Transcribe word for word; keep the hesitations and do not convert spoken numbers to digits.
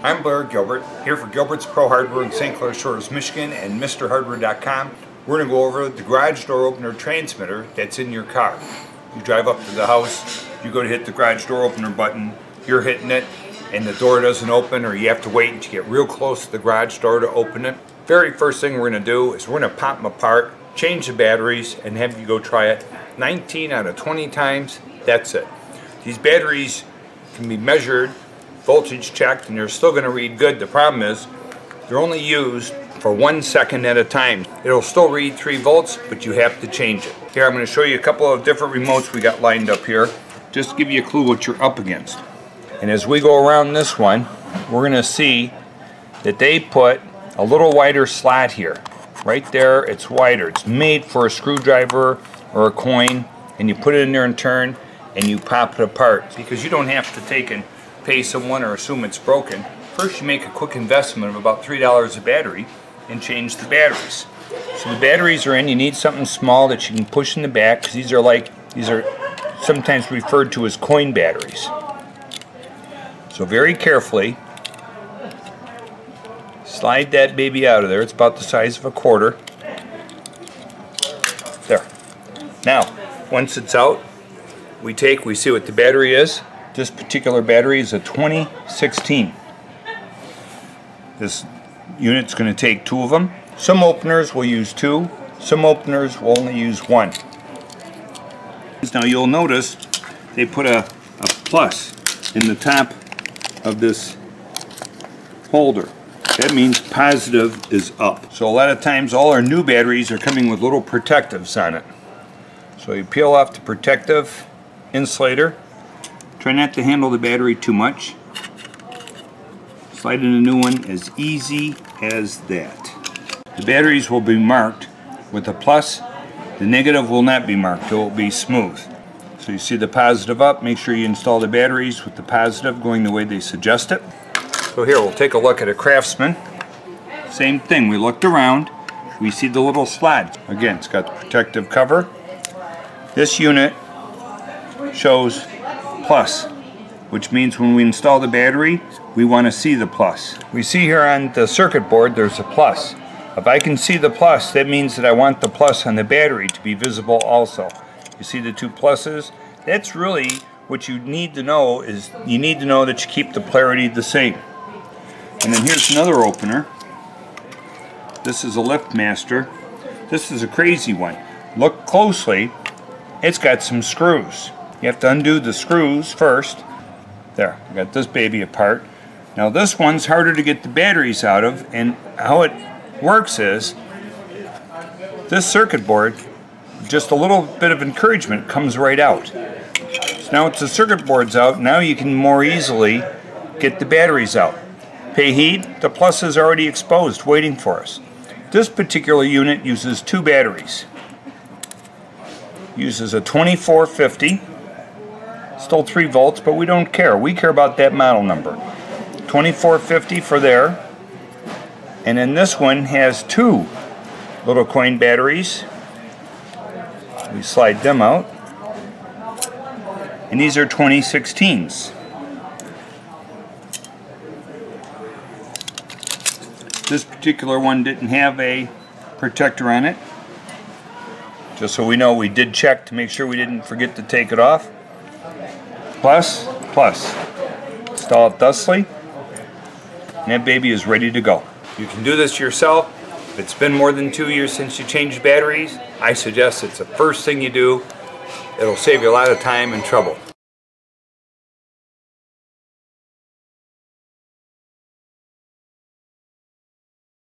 I'm Blair Gilbert, here for Gilbert's Pro Hardware in Saint Clair Shores, Michigan, and Mister Hardware dot com. We're going to go over the garage door opener transmitter that's in your car. You drive up to the house, you go to hit the garage door opener button, you're hitting it, and the door doesn't open, or you have to wait until you get real close to the garage door to open it. Very first thing we're going to do is we're going to pop them apart, change the batteries, and have you go try it nineteen out of twenty times. That's it. These batteries can be measured, voltage checked, and they're still going to read good. The problem is they're only used for one second at a time. It'll still read three volts, but you have to change it. Here, I'm going to show you a couple of different remotes we got lined up here, just to give you a clue what you're up against. And as we go around this one, we're going to see that they put a little wider slot here. Right there, it's wider. It's made for a screwdriver or a coin, and you put it in there and turn, and you pop it apart, because you don't have to take and pay someone or assume it's broken. First, you make a quick investment of about three dollars a battery and change the batteries. So the batteries are in. You need something small that you can push in the back, because these are like, these are sometimes referred to as coin batteries. So very carefully, slide that baby out of there. It's about the size of a quarter. There. Now, once it's out, we take, we see what the battery is. This particular battery is a twenty sixteen. This unit's going to take two of them. Some openers will use two. Some openers will only use one. Now you'll notice they put a, a plus in the top of this holder. That means positive is up. So a lot of times all our new batteries are coming with little protectives on it. So you peel off the protective insulator. Try not to handle the battery too much. Slide in a new one, as easy as that. The batteries will be marked with a plus. The negative will not be marked. It will be smooth. So you see the positive up. Make sure you install the batteries with the positive going the way they suggest it. So here we'll take a look at a Craftsman. Same thing. We looked around. We see the little slide. Again, it's got the protective cover. This unit shows plus, which means when we install the battery, we want to see the plus. We see here on the circuit board there's a plus. If I can see the plus, that means that I want the plus on the battery to be visible also. You see the two pluses? That's really what you need to know, is you need to know that you keep the polarity the same. And then here's another opener. This is a LiftMaster. This is a crazy one. Look closely. It's got some screws. You have to undo the screws first. There, I got this baby apart. Now this one's harder to get the batteries out of, and how it works is this circuit board, just a little bit of encouragement, comes right out. So now it's the circuit board's out, now you can more easily get the batteries out. Pay heed, the plus is already exposed, waiting for us. This particular unit uses two batteries. Uses a twenty-four fifty. Still three volts, but we don't care. We care about that model number. twenty-four fifty for there. And then this one has two little coin batteries. We slide them out. And these are twenty sixteens. This particular one didn't have a protector on it. Just so we know, we did check to make sure we didn't forget to take it off. Plus, plus. Install it thusly, and that baby is ready to go. You can do this yourself. If it's been more than two years since you changed batteries, I suggest it's the first thing you do. It'll save you a lot of time and trouble.